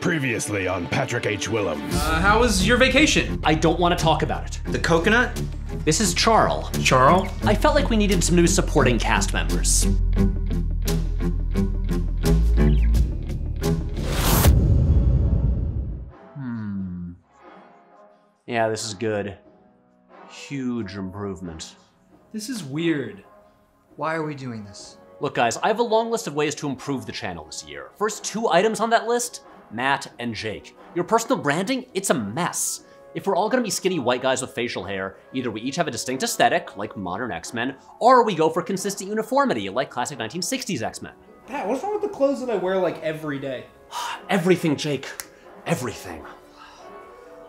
Previously on Patrick H. Willems. How was your vacation? I don't want to talk about it. The coconut? This is Charl. Charl? I felt like we needed some new supporting cast members. Yeah, this is good. Huge improvement. This is weird. Why are we doing this? Look guys, I have a long list of ways to improve the channel this year. First two items on that list, Matt and Jake. Your personal branding, it's a mess. If we're all gonna be skinny white guys with facial hair, either we each have a distinct aesthetic, like modern X-Men, or we go for consistent uniformity, like classic 1960s X-Men. Pat, what's wrong with the clothes that I wear like every day? Everything, Jake. Everything.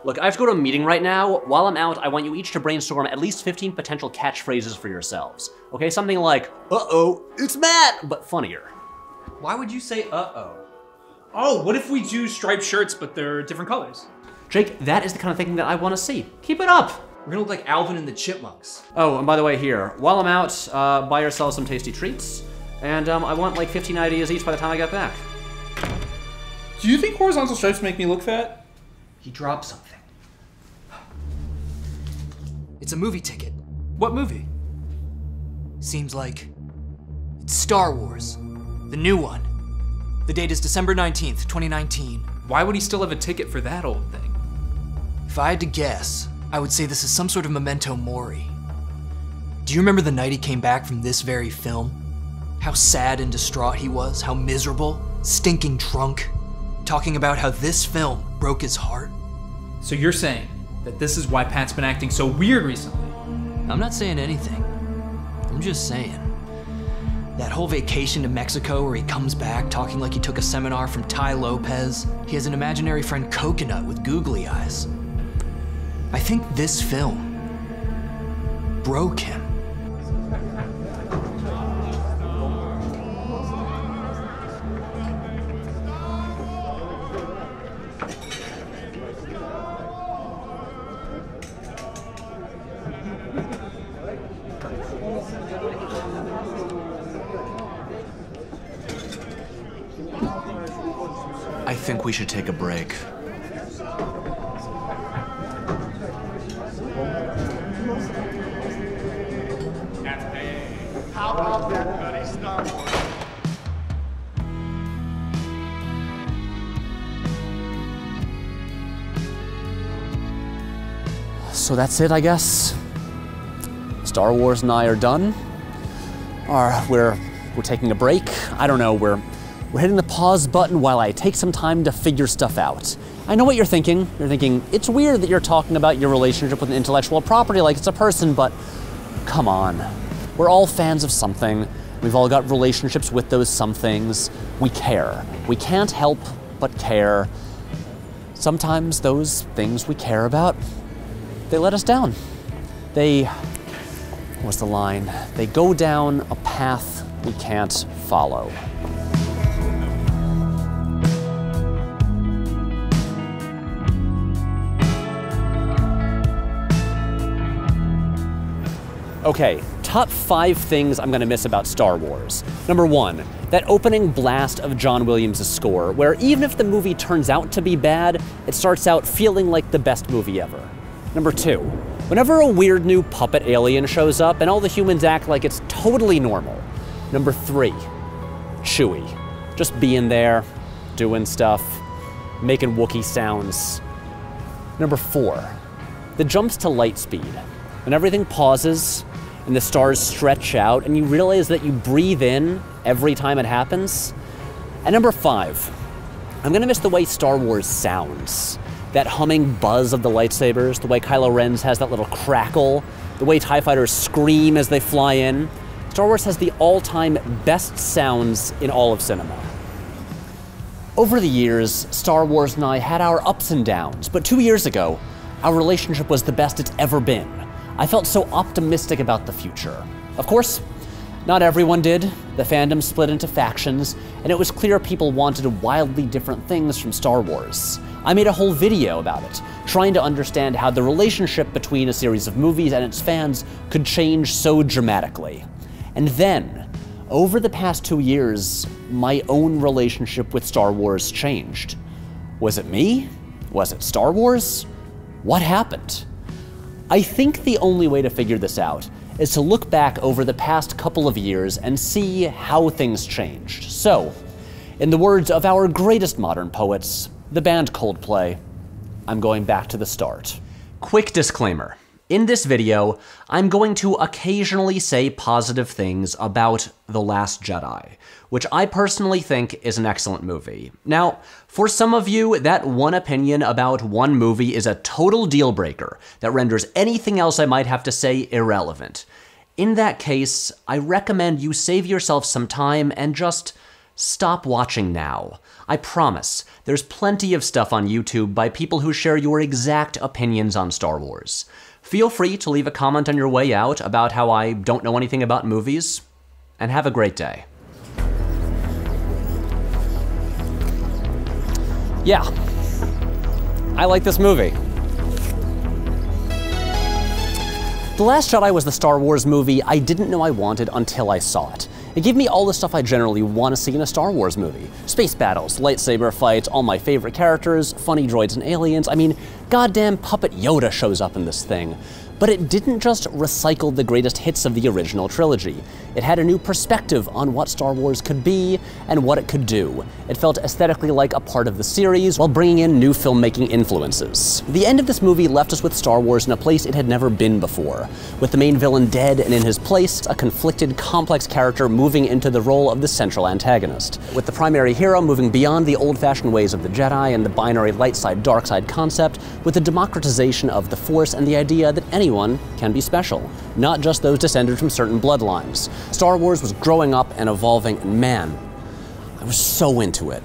Look, I have to go to a meeting right now. While I'm out, I want you each to brainstorm at least 15 potential catchphrases for yourselves. Okay, something like, uh-oh, it's Matt, but funnier. Why would you say uh-oh? Oh, what if we do striped shirts, but they're different colors? Jake, that is the kind of thinking that I want to see. Keep it up. We're gonna look like Alvin and the Chipmunks. Oh, and by the way here, while I'm out, buy yourselves some tasty treats. And I want like 15 ideas each by the time I get back. Do you think horizontal stripes make me look fat? He dropped something. It's a movie ticket. What movie? Seems like it's Star Wars, the new one. The date is December 19th, 2019. Why would he still have a ticket for that old thing? If I had to guess, I would say this is some sort of memento mori. Do you remember the night he came back from this very film? How sad and distraught he was, how miserable, stinking drunk. Talking about how this film broke his heart. So you're saying that this is why Pat's been acting so weird recently? I'm not saying anything. I'm just saying. That whole vacation to Mexico where he comes back talking like he took a seminar from Tai Lopez. He has an imaginary friend Coconut with googly eyes. I think this film broke him. I think we should take a break. So that's it, I guess. Star Wars and I are done. We're taking a break. I don't know, We're hitting the pause button while I take some time to figure stuff out. I know what you're thinking. You're thinking, it's weird that you're talking about your relationship with an intellectual property like it's a person, but come on. We're all fans of something. We've all got relationships with those somethings. We care. We can't help but care. Sometimes those things we care about, they let us down. What's the line? They go down a path we can't follow. Okay, top 5 things I'm gonna miss about Star Wars. Number 1, that opening blast of John Williams' score, where even if the movie turns out to be bad, it starts out feeling like the best movie ever. Number 2, whenever a weird new puppet alien shows up and all the humans act like it's totally normal. Number 3, Chewie. Just being there, doing stuff, making Wookiee sounds. Number 4, the jumps to light speed. When everything pauses, and the stars stretch out, and you realize that you breathe in every time it happens. And number 5, I'm gonna miss the way Star Wars sounds. That humming buzz of the lightsabers, the way Kylo Ren's has that little crackle, the way TIE fighters scream as they fly in. Star Wars has the all-time best sounds in all of cinema. Over the years, Star Wars and I had our ups and downs, but 2 years ago, our relationship was the best it's ever been. I felt so optimistic about the future. Of course, not everyone did. The fandom split into factions, and it was clear people wanted wildly different things from Star Wars. I made a whole video about it, trying to understand how the relationship between a series of movies and its fans could change so dramatically. And then, over the past 2 years, my own relationship with Star Wars changed. Was it me? Was it Star Wars? What happened? I think the only way to figure this out is to look back over the past couple of years and see how things changed. So, in the words of our greatest modern poets, the band Coldplay, I'm going back to the start. Quick disclaimer. In this video, I'm going to occasionally say positive things about The Last Jedi, which I personally think is an excellent movie. Now, for some of you, that one opinion about one movie is a total deal breaker that renders anything else I might have to say irrelevant. In that case, I recommend you save yourself some time and just stop watching now. I promise, there's plenty of stuff on YouTube by people who share your exact opinions on Star Wars. Feel free to leave a comment on your way out about how I don't know anything about movies, and have a great day. Yeah, I like this movie. The Last Jedi was the Star Wars movie I didn't know I wanted until I saw it. It gave me all the stuff I generally want to see in a Star Wars movie. Space battles, lightsaber fights, all my favorite characters, funny droids and aliens. I mean, goddamn puppet Yoda shows up in this thing. But it didn't just recycle the greatest hits of the original trilogy. It had a new perspective on what Star Wars could be and what it could do. It felt aesthetically like a part of the series while bringing in new filmmaking influences. The end of this movie left us with Star Wars in a place it had never been before, with the main villain dead and in his place, a conflicted, complex character moving into the role of the central antagonist, with the primary hero moving beyond the old-fashioned ways of the Jedi and the binary light side, dark side concept, with the democratization of the Force and the idea that anyone can be special, not just those descended from certain bloodlines. Star Wars was growing up and evolving, and man, I was so into it.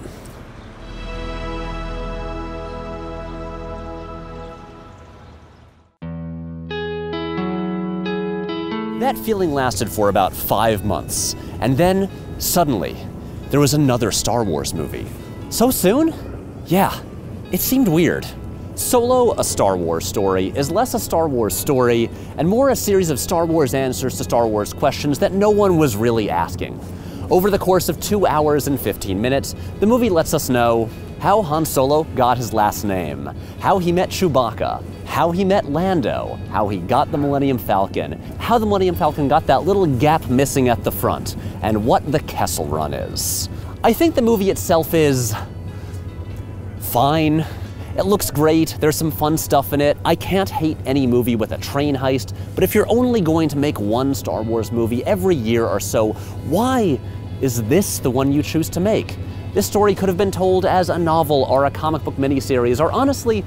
That feeling lasted for about 5 months, and then, suddenly, there was another Star Wars movie. So soon? Yeah, it seemed weird. Solo, a Star Wars story, is less a Star Wars story and more a series of Star Wars answers to Star Wars questions that no one was really asking. Over the course of 2 hours and 15 minutes, the movie lets us know how Han Solo got his last name, how he met Chewbacca, how he met Lando, how he got the Millennium Falcon, how the Millennium Falcon got that little gap missing at the front, and what the Kessel Run is. I think the movie itself is fine. It looks great, there's some fun stuff in it. I can't hate any movie with a train heist, but if you're only going to make one Star Wars movie every year or so, why is this the one you choose to make? This story could have been told as a novel or a comic book miniseries, or honestly,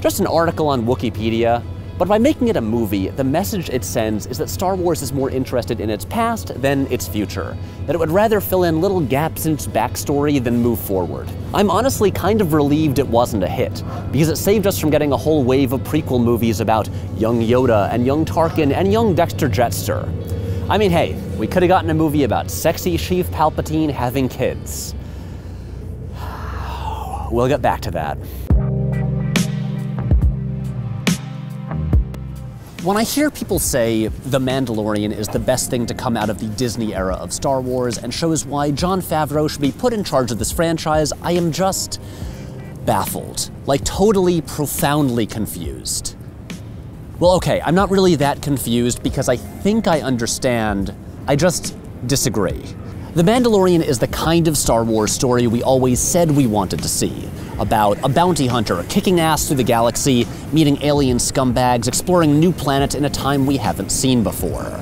just an article on Wikipedia. But by making it a movie, the message it sends is that Star Wars is more interested in its past than its future, that it would rather fill in little gaps in its backstory than move forward. I'm honestly kind of relieved it wasn't a hit, because it saved us from getting a whole wave of prequel movies about young Yoda and young Tarkin and young Dexter Jetster. I mean, hey, we could have gotten a movie about sexy Sheev Palpatine having kids. We'll get back to that. When I hear people say The Mandalorian is the best thing to come out of the Disney era of Star Wars and shows why Jon Favreau should be put in charge of this franchise, I am just baffled, like totally, profoundly confused. Well, okay, I'm not really that confused because I think I understand, I just disagree. The Mandalorian is the kind of Star Wars story we always said we wanted to see, about a bounty hunter kicking ass through the galaxy, meeting alien scumbags, exploring new planets in a time we haven't seen before.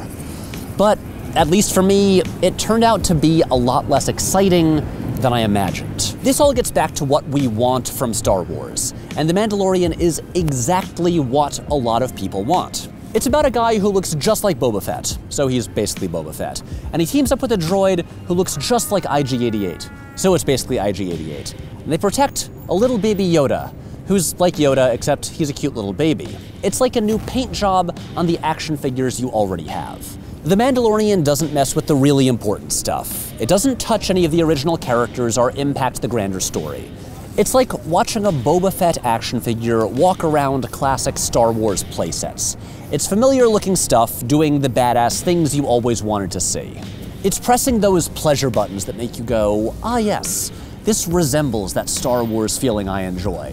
But, at least for me, it turned out to be a lot less exciting than I imagined. This all gets back to what we want from Star Wars, and The Mandalorian is exactly what a lot of people want. It's about a guy who looks just like Boba Fett, so he's basically Boba Fett, and he teams up with a droid who looks just like IG-88, so it's basically IG-88. And they protect a little baby Yoda, who's like Yoda, except he's a cute little baby. It's like a new paint job on the action figures you already have. The Mandalorian doesn't mess with the really important stuff. It doesn't touch any of the original characters or impact the grander story. It's like watching a Boba Fett action figure walk around classic Star Wars playsets. It's familiar-looking stuff doing the badass things you always wanted to see. It's pressing those pleasure buttons that make you go, ah yes, This resembles that Star Wars feeling I enjoy.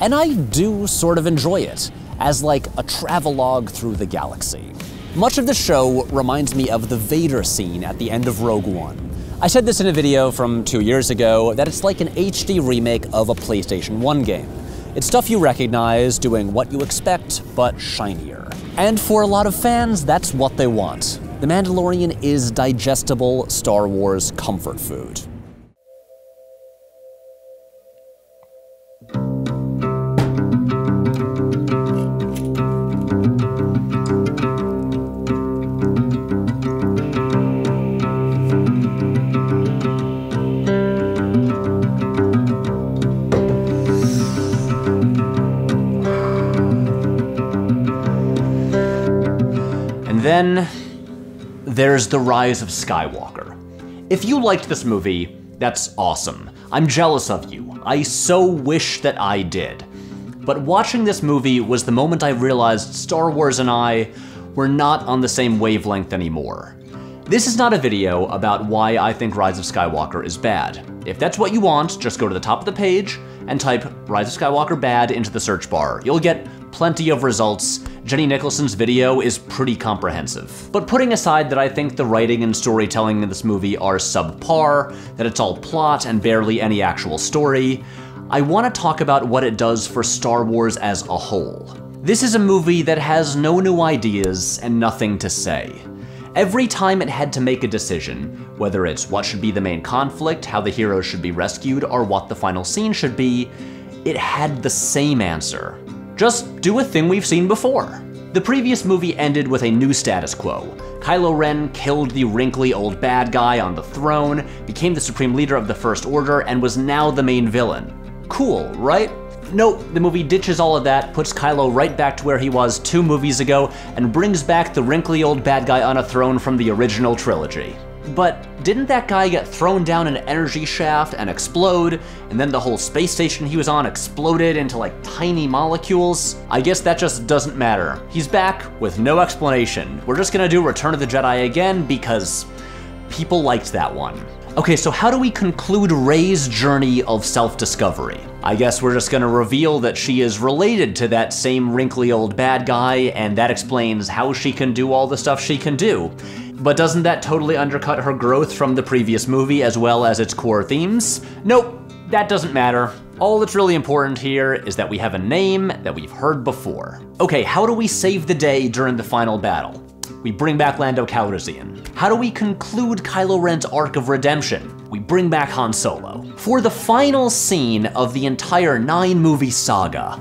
And I do sort of enjoy it, as like a travelogue through the galaxy. Much of the show reminds me of the Vader scene at the end of Rogue One. I said this in a video from 2 years ago, that it's like an HD remake of a PlayStation 1 game. It's stuff you recognize, doing what you expect, but shinier. And for a lot of fans, that's what they want. The Mandalorian is digestible Star Wars comfort food. Then there's The Rise of Skywalker. If you liked this movie, that's awesome. I'm jealous of you. I so wish that I did. But watching this movie was the moment I realized Star Wars and I were not on the same wavelength anymore. This is not a video about why I think Rise of Skywalker is bad. If that's what you want, just go to the top of the page and type Rise of Skywalker bad into the search bar. You'll get plenty of results. Jenny Nicholson's video is pretty comprehensive. But putting aside that I think the writing and storytelling in this movie are subpar, that it's all plot and barely any actual story, I want to talk about what it does for Star Wars as a whole. This is a movie that has no new ideas and nothing to say. Every time it had to make a decision, whether it's what should be the main conflict, how the heroes should be rescued, or what the final scene should be, it had the same answer. Just do a thing we've seen before. The previous movie ended with a new status quo. Kylo Ren killed the wrinkly old bad guy on the throne, became the supreme leader of the First Order, and was now the main villain. Cool, right? Nope, the movie ditches all of that, puts Kylo right back to where he was 2 movies ago, and brings back the wrinkly old bad guy on a throne from the original trilogy. But didn't that guy get thrown down an energy shaft and explode, and then the whole space station he was on exploded into like tiny molecules? I guess that just doesn't matter. He's back with no explanation. We're just gonna do Return of the Jedi again because people liked that one. Okay, so how do we conclude Rey's journey of self-discovery? I guess we're just gonna reveal that she is related to that same wrinkly old bad guy, and that explains how she can do all the stuff she can do. But doesn't that totally undercut her growth from the previous movie as well as its core themes? Nope, that doesn't matter. All that's really important here is that we have a name that we've heard before. Okay, how do we save the day during the final battle? We bring back Lando Calrissian. How do we conclude Kylo Ren's arc of redemption? We bring back Han Solo. For the final scene of the entire 9-movie saga,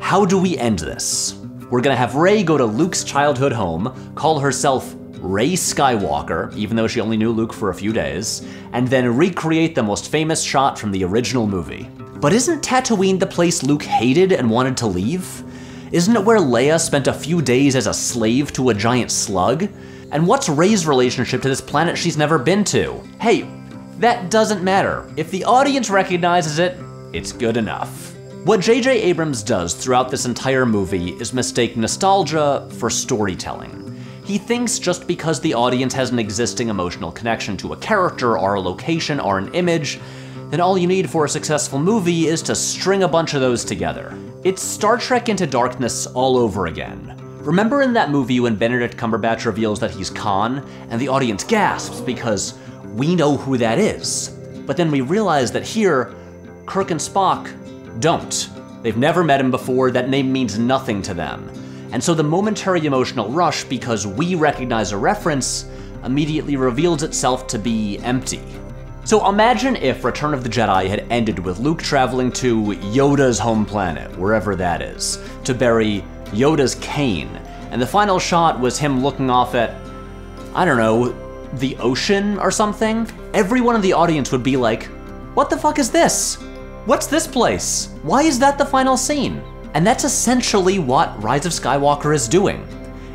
how do we end this? We're gonna have Rey go to Luke's childhood home, call herself Rey Skywalker, even though she only knew Luke for a few days, and then recreate the most famous shot from the original movie. But isn't Tatooine the place Luke hated and wanted to leave? Isn't it where Leia spent a few days as a slave to a giant slug? And what's Rey's relationship to this planet she's never been to? Hey, that doesn't matter. If the audience recognizes it, it's good enough. What J.J. Abrams does throughout this entire movie is mistake nostalgia for storytelling. He thinks just because the audience has an existing emotional connection to a character or a location or an image, then all you need for a successful movie is to string a bunch of those together. It's Star Trek Into Darkness all over again. Remember in that movie when Benedict Cumberbatch reveals that he's Khan, and the audience gasps because we know who that is. But then we realize that here, Kirk and Spock don't. They've never met him before, that name means nothing to them. And so the momentary emotional rush, because we recognize a reference, immediately reveals itself to be empty. So imagine if Return of the Jedi had ended with Luke traveling to Yoda's home planet, wherever that is, to bury Yoda's cane, and the final shot was him looking off at, I don't know, the ocean or something? Everyone in the audience would be like, what the fuck is this? What's this place? Why is that the final scene? And that's essentially what Rise of Skywalker is doing.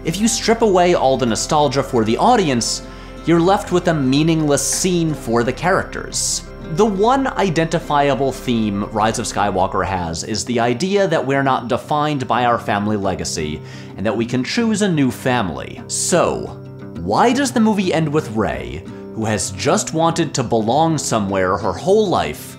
If you strip away all the nostalgia for the audience, you're left with a meaningless scene for the characters. The one identifiable theme Rise of Skywalker has is the idea that we're not defined by our family legacy, and that we can choose a new family. So, why does the movie end with Rey, who has just wanted to belong somewhere her whole life,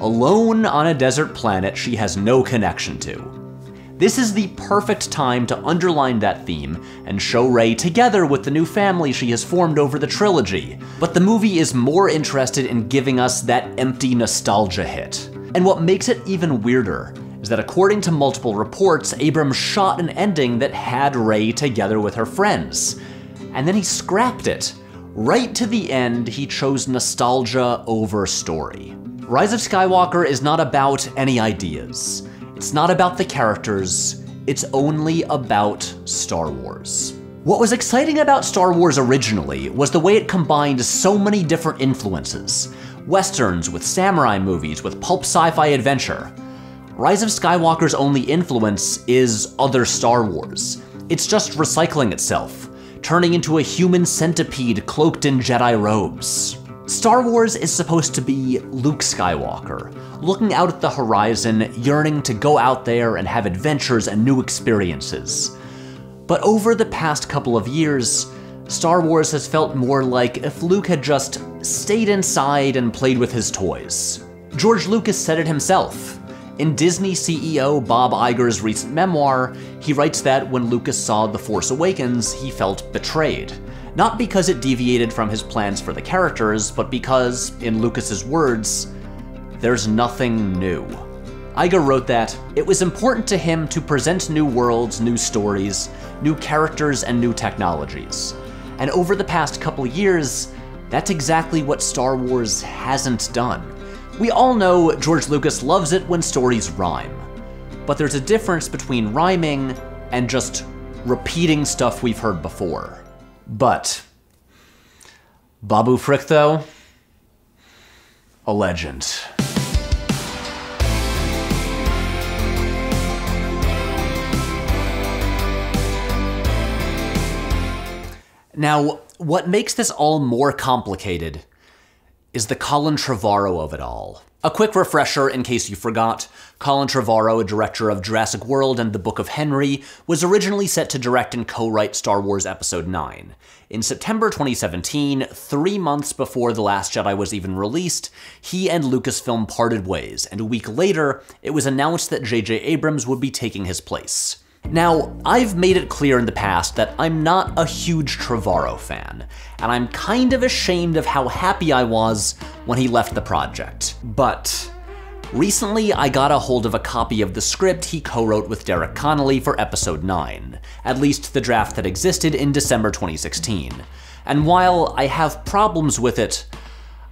alone on a desert planet she has no connection to. This is the perfect time to underline that theme and show Rey together with the new family she has formed over the trilogy, but the movie is more interested in giving us that empty nostalgia hit. And what makes it even weirder is that according to multiple reports, Abrams shot an ending that had Rey together with her friends, and then he scrapped it. Right to the end, he chose nostalgia over story. Rise of Skywalker is not about any ideas. It's not about the characters, it's only about Star Wars. What was exciting about Star Wars originally was the way it combined so many different influences. Westerns with samurai movies with pulp sci-fi adventure. Rise of Skywalker's only influence is other Star Wars. It's just recycling itself, turning into a human centipede cloaked in Jedi robes. Star Wars is supposed to be Luke Skywalker, looking out at the horizon, yearning to go out there and have adventures and new experiences. But over the past couple of years, Star Wars has felt more like if Luke had just stayed inside and played with his toys. George Lucas said it himself. In Disney CEO Bob Iger's recent memoir, he writes that when Lucas saw The Force Awakens, he felt betrayed. Not because it deviated from his plans for the characters, but because, in Lucas's words, there's nothing new. Iger wrote that it was important to him to present new worlds, new stories, new characters, and new technologies. And over the past couple years, that's exactly what Star Wars hasn't done. We all know George Lucas loves it when stories rhyme, but there's a difference between rhyming and just repeating stuff we've heard before. But Babu Frick, though, a legend. Now, what makes this all more complicated is the Colin Trevorrow of it all. A quick refresher in case you forgot, Colin Trevorrow, a director of Jurassic World and The Book of Henry, was originally set to direct and co-write Star Wars Episode 9. In September 2017, 3 months before The Last Jedi was even released, he and Lucasfilm parted ways, and a week later, it was announced that J.J. Abrams would be taking his place. Now, I've made it clear in the past that I'm not a huge Trevorrow fan, and I'm kind of ashamed of how happy I was when he left the project. But recently, I got a hold of a copy of the script he co-wrote with Derek Connolly for Episode 9, at least the draft that existed in December 2016. And while I have problems with it,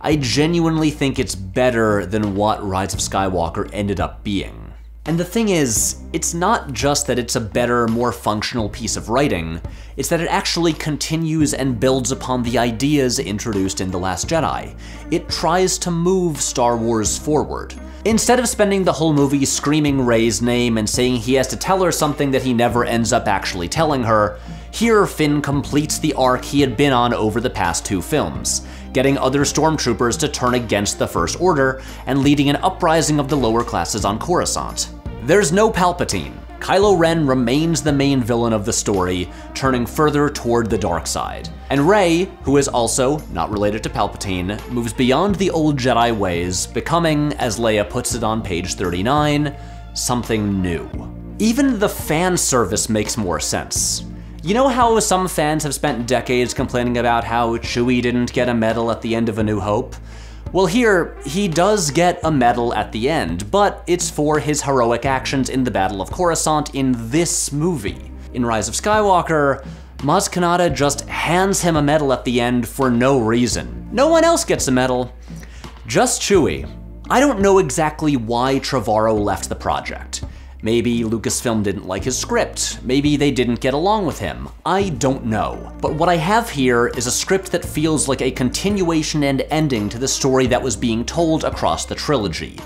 I genuinely think it's better than what Rise of Skywalker ended up being. And the thing is, it's not just that it's a better, more functional piece of writing, it's that it actually continues and builds upon the ideas introduced in The Last Jedi. It tries to move Star Wars forward. Instead of spending the whole movie screaming Rey's name and saying he has to tell her something that he never ends up actually telling her, here Finn completes the arc he had been on over the past 2 films. Getting other stormtroopers to turn against the First Order, and leading an uprising of the lower classes on Coruscant. There's no Palpatine. Kylo Ren remains the main villain of the story, turning further toward the dark side. And Rey, who is also not related to Palpatine, moves beyond the old Jedi ways, becoming, as Leia puts it on page 39, something new. Even the fan service makes more sense. You know how some fans have spent decades complaining about how Chewie didn't get a medal at the end of A New Hope? Well here, he does get a medal at the end, but it's for his heroic actions in the Battle of Coruscant in this movie. In Rise of Skywalker, Maz Kanata just hands him a medal at the end for no reason. No one else gets a medal, just Chewie. I don't know exactly why Trevorrow left the project. Maybe Lucasfilm didn't like his script. Maybe they didn't get along with him. I don't know. But what I have here is a script that feels like a continuation and ending to the story that was being told across the trilogy.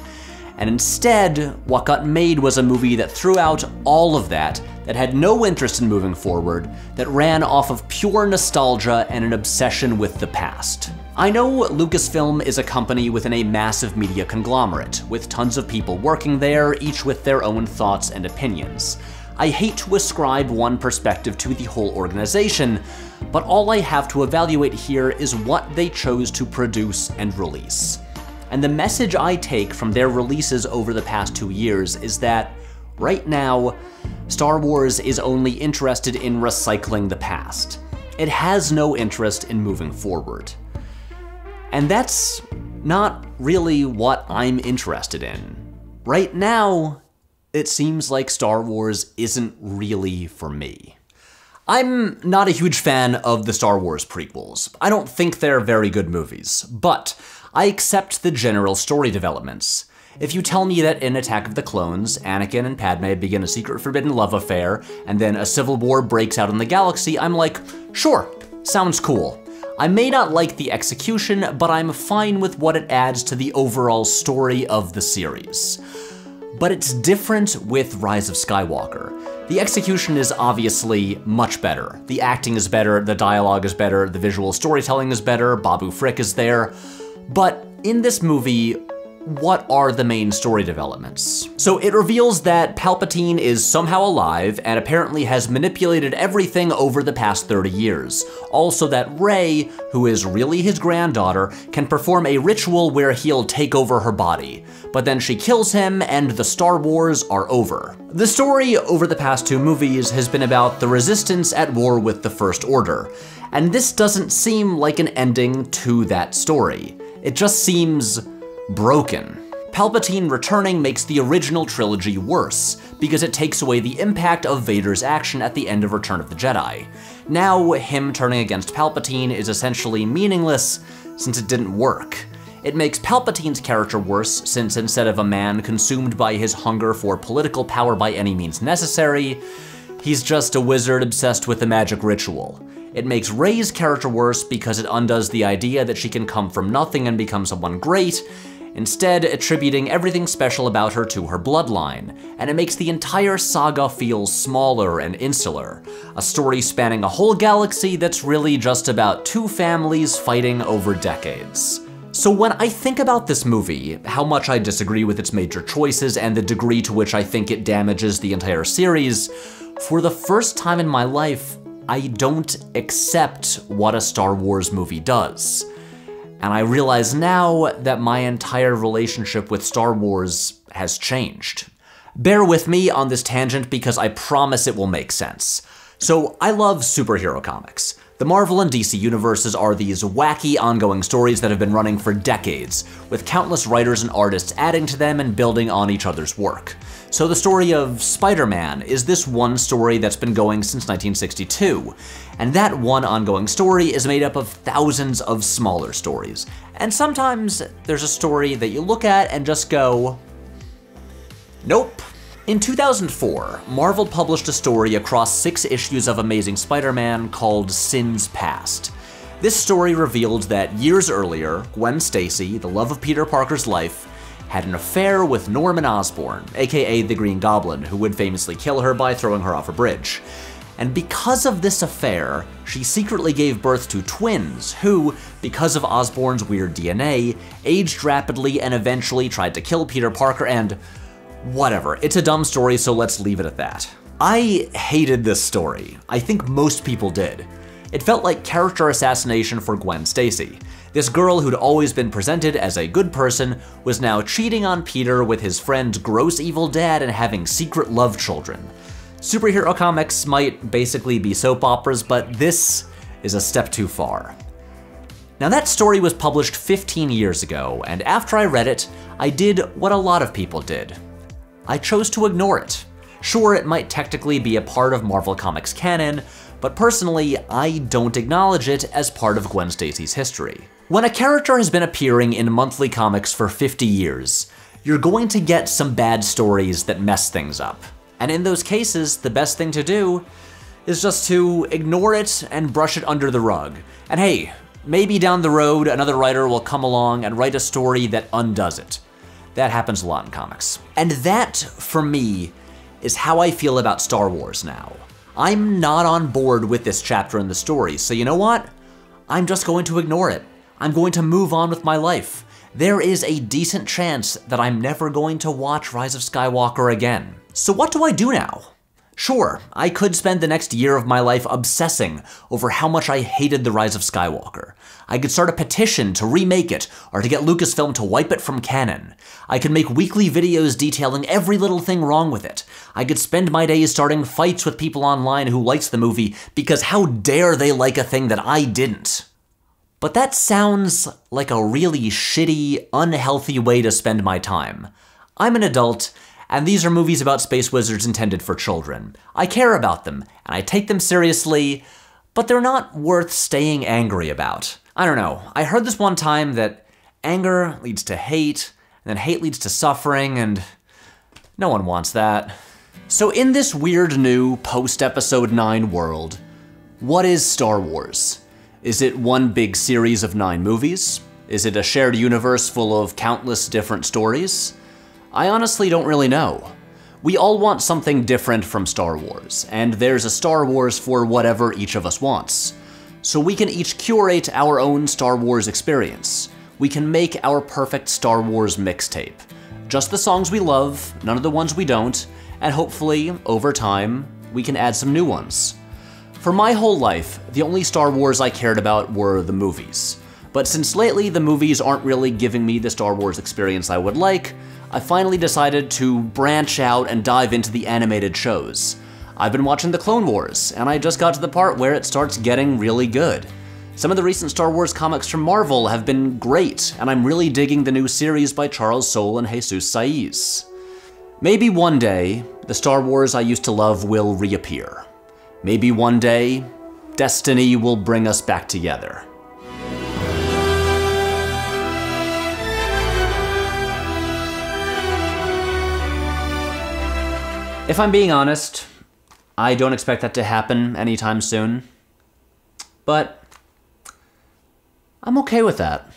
And instead, what got made was a movie that threw out all of that, that had no interest in moving forward, that ran off of pure nostalgia and an obsession with the past. I know Lucasfilm is a company within a massive media conglomerate, with tons of people working there, each with their own thoughts and opinions. I hate to ascribe one perspective to the whole organization, but all I have to evaluate here is what they chose to produce and release. And the message I take from their releases over the past 2 years is that, right now, Star Wars is only interested in recycling the past. It has no interest in moving forward. And that's not really what I'm interested in. Right now, it seems like Star Wars isn't really for me. I'm not a huge fan of the Star Wars prequels. I don't think they're very good movies, but I accept the general story developments. If you tell me that in Attack of the Clones, Anakin and Padme begin a secret forbidden love affair, and then a civil war breaks out in the galaxy, I'm like, sure, sounds cool. I may not like the execution, but I'm fine with what it adds to the overall story of the series. But it's different with Rise of Skywalker. The execution is obviously much better. The acting is better, the dialogue is better, the visual storytelling is better, Babu Frick is there. But in this movie, what are the main story developments? So it reveals that Palpatine is somehow alive and apparently has manipulated everything over the past 30 years. Also that Rey, who is really his granddaughter, can perform a ritual where he'll take over her body. But then she kills him and the Star Wars are over. The story over the past two movies has been about the Resistance at war with the First Order. And this doesn't seem like an ending to that story. It just seems broken. Palpatine returning makes the original trilogy worse, because it takes away the impact of Vader's action at the end of Return of the Jedi. Now, him turning against Palpatine is essentially meaningless, since it didn't work. It makes Palpatine's character worse, since instead of a man consumed by his hunger for political power by any means necessary, he's just a wizard obsessed with the magic ritual. It makes Rey's character worse because it undoes the idea that she can come from nothing and become someone great, instead attributing everything special about her to her bloodline, and it makes the entire saga feel smaller and insular, a story spanning a whole galaxy that's really just about two families fighting over decades. So when I think about this movie, how much I disagree with its major choices and the degree to which I think it damages the entire series, for the first time in my life, I don't accept what a Star Wars movie does. And I realize now that my entire relationship with Star Wars has changed. Bear with me on this tangent because I promise it will make sense. So I love superhero comics. The Marvel and DC universes are these wacky ongoing stories that have been running for decades, with countless writers and artists adding to them and building on each other's work. So the story of Spider-Man is this one story that's been going since 1962, and that one ongoing story is made up of thousands of smaller stories. And sometimes there's a story that you look at and just go, nope. In 2004, Marvel published a story across 6 issues of Amazing Spider-Man called Sin's Past. This story revealed that years earlier, Gwen Stacy, the love of Peter Parker's life, had an affair with Norman Osborn, aka the Green Goblin, who would famously kill her by throwing her off a bridge. And because of this affair, she secretly gave birth to twins who, because of Osborn's weird DNA, aged rapidly and eventually tried to kill Peter Parker and whatever, it's a dumb story, so let's leave it at that. I hated this story. I think most people did. It felt like character assassination for Gwen Stacy. This girl who'd always been presented as a good person was now cheating on Peter with his friend's gross evil dad and having secret love children. Superhero comics might basically be soap operas, but this is a step too far. Now that story was published 15 years ago, and after I read it, I did what a lot of people did. I chose to ignore it. Sure, it might technically be a part of Marvel Comics canon, but personally, I don't acknowledge it as part of Gwen Stacy's history. When a character has been appearing in monthly comics for 50 years, you're going to get some bad stories that mess things up. And in those cases, the best thing to do is just to ignore it and brush it under the rug. And hey, maybe down the road, another writer will come along and write a story that undoes it. That happens a lot in comics. And that, for me, is how I feel about Star Wars now. I'm not on board with this chapter in the story, so you know what? I'm just going to ignore it. I'm going to move on with my life. There is a decent chance that I'm never going to watch Rise of Skywalker again. So what do I do now? Sure, I could spend the next year of my life obsessing over how much I hated The Rise of Skywalker. I could start a petition to remake it, or to get Lucasfilm to wipe it from canon. I could make weekly videos detailing every little thing wrong with it. I could spend my days starting fights with people online who liked the movie because how dare they like a thing that I didn't. But that sounds like a really shitty, unhealthy way to spend my time. I'm an adult, and these are movies about space wizards intended for children. I care about them, and I take them seriously, but they're not worth staying angry about. I don't know, I heard this one time that anger leads to hate, and then hate leads to suffering, and no one wants that. So in this weird new post-episode 9 world, what is Star Wars? Is it one big series of 9 movies? Is it a shared universe full of countless different stories? I honestly don't really know. We all want something different from Star Wars, and there's a Star Wars for whatever each of us wants. So we can each curate our own Star Wars experience. We can make our perfect Star Wars mixtape. Just the songs we love, none of the ones we don't, and hopefully, over time, we can add some new ones. For my whole life, the only Star Wars I cared about were the movies. But since lately the movies aren't really giving me the Star Wars experience I would like, I finally decided to branch out and dive into the animated shows. I've been watching The Clone Wars, and I just got to the part where it starts getting really good. Some of the recent Star Wars comics from Marvel have been great, and I'm really digging the new series by Charles Soule and Jesus Saiz. Maybe one day, the Star Wars I used to love will reappear. Maybe one day, destiny will bring us back together. If I'm being honest, I don't expect that to happen anytime soon, but I'm okay with that.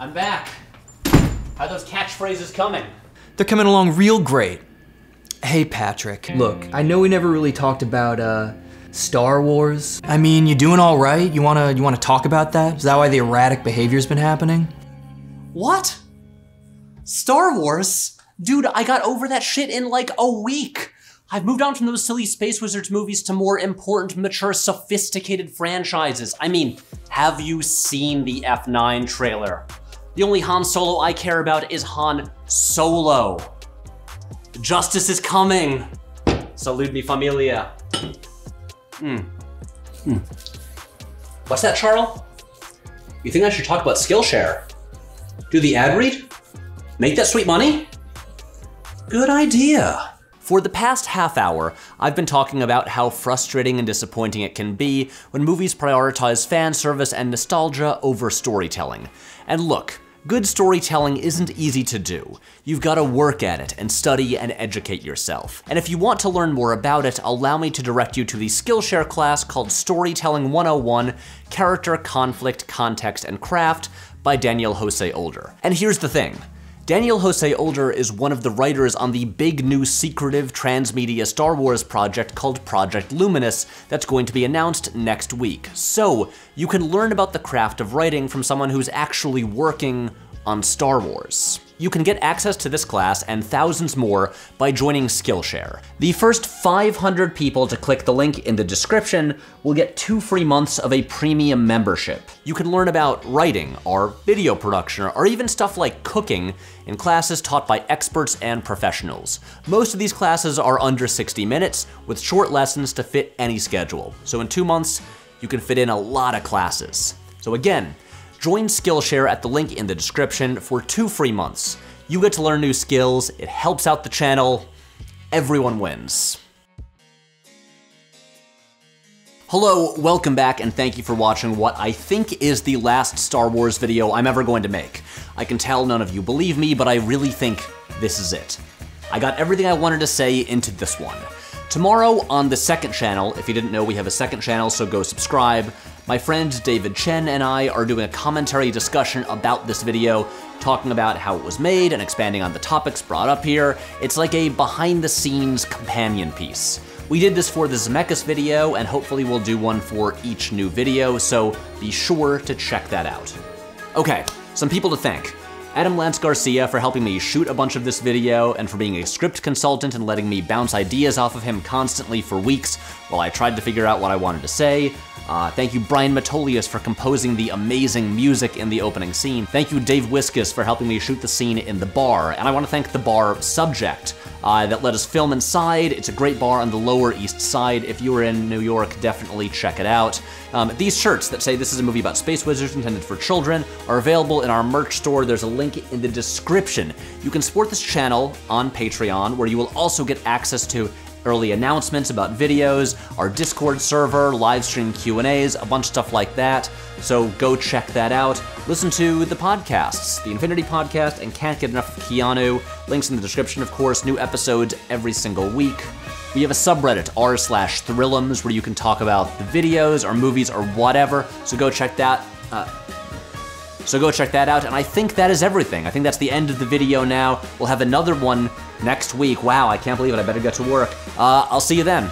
I'm back. How are those catchphrases coming? They're coming along real great. Hey, Patrick. Look, I know we never really talked about, Star Wars. I mean, you doing all right? You wanna talk about that? Is that why the erratic behavior's been happening? What? Star Wars? Dude, I got over that shit in like a week. I've moved on from those silly Space Wizards movies to more important, mature, sophisticated franchises. I mean, have you seen the F9 trailer? The only Han Solo I care about is Han Solo. Justice is coming. Salud mi familia. What's that, Charles? You think I should talk about Skillshare? Do the ad read? Make that sweet money? Good idea. For the past half hour, I've been talking about how frustrating and disappointing it can be when movies prioritize fan service and nostalgia over storytelling. And look, good storytelling isn't easy to do. You've got to work at it and study and educate yourself. And if you want to learn more about it, allow me to direct you to the Skillshare class called Storytelling 101, Character, Conflict, Context, and Craft by Daniel Jose Older. And here's the thing. Daniel Jose Older is one of the writers on the big new secretive transmedia Star Wars project called Project Luminous that's going to be announced next week. So you can learn about the craft of writing from someone who's actually working on Star Wars. You can get access to this class and thousands more by joining Skillshare. The first 500 people to click the link in the description will get 2 free months of a premium membership. You can learn about writing or video production or even stuff like cooking in classes taught by experts and professionals. Most of these classes are under 60 minutes with short lessons to fit any schedule. So in 2 months, you can fit in a lot of classes. So again, join Skillshare at the link in the description for 2 free months. You get to learn new skills, it helps out the channel, everyone wins. Hello, welcome back, and thank you for watching what I think is the last Star Wars video I'm ever going to make. I can tell none of you believe me, but I really think this is it. I got everything I wanted to say into this one. Tomorrow on the second channel, if you didn't know, we have a second channel, so go subscribe. My friend David Chen and I are doing a commentary discussion about this video, talking about how it was made and expanding on the topics brought up here. It's like a behind-the-scenes companion piece. We did this for the Zemeckis video, and hopefully we'll do one for each new video, so be sure to check that out. Okay, some people to thank. Adam Lance Garcia for helping me shoot a bunch of this video and for being a script consultant and letting me bounce ideas off of him constantly for weeks while I tried to figure out what I wanted to say. Thank you Brian Metolius for composing the amazing music in the opening scene. Thank you Dave Wiskus for helping me shoot the scene in the bar, and I want to thank the bar Subject that let us film inside. It's a great bar on the Lower East Side. If you are in New York, definitely check it out. These shirts that say this is a movie about space wizards intended for children are available in our merch store. There's a link in the description. You can support this channel on Patreon, where you will also get access to early announcements about videos, our Discord server, live stream Q&As, a bunch of stuff like that. So go check that out. Listen to the podcasts, the Infinity Podcast and Can't Get Enough of Keanu. Links in the description, of course. New episodes every single week. We have a subreddit, r/thrillums, where you can talk about the videos or movies or whatever. So go check that. So go check that out, and I think that is everything. I think that's the end of the video now. We'll have another one next week. Wow, I can't believe it. I better get to work. I'll see you then.